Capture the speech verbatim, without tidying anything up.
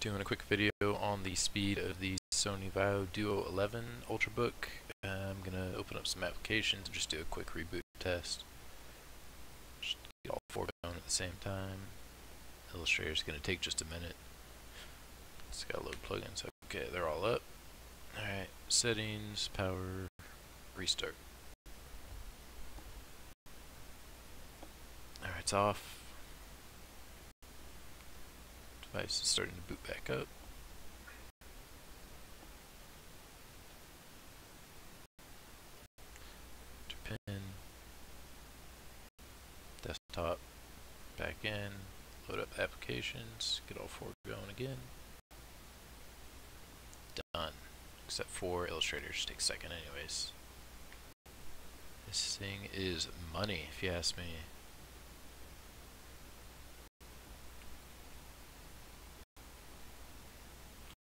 doing a quick video on the speed of the Sony Vaio Duo eleven Ultrabook. I'm going to open up some applications and just do a quick reboot test. Just get all four going at the same time. Illustrator's going to take just a minute. It's got to load plugins. Okay, they're all up. Alright, settings, power, restart. Alright, it's off. Device is starting to boot back up. Enter pin. Desktop. Back in. Load up applications. Get all four going again. Done. Except for Illustrator. Just takes a second anyways. This thing is money, if you ask me.